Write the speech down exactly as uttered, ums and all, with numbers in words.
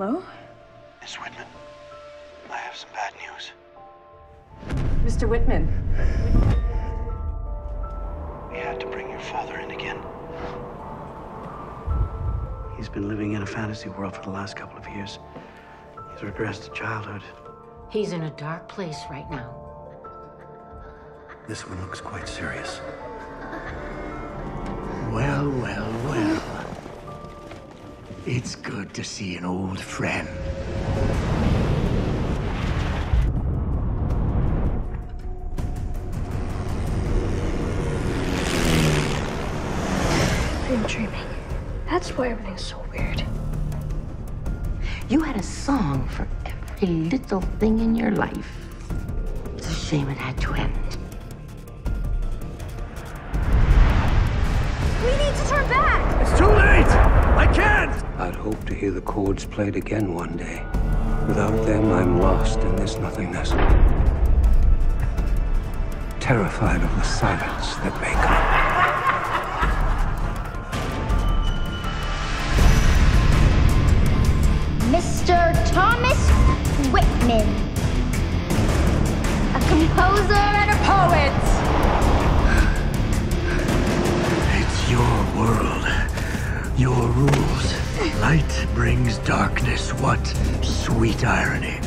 Hello? Miss Whitman, I have some bad news. Mister Whitman. We had to bring your father in again. He's been living in a fantasy world for the last couple of years. He's regressed to childhood. He's in a dark place right now. This one looks quite serious. Well, well, well. It's good to see an old friend. I've been dreaming. That's why everything's so weird. You had a song for every little thing in your life. It's a shame it had to end. We need to turn back! It's too late! I can't! I'd hope to hear the chords played again one day. Without them, I'm lost in this nothingness. Terrified of the silence that may come. Mister Thomas Whitman, a composer and a poet. It's your world, your rules. Light brings darkness, what sweet irony.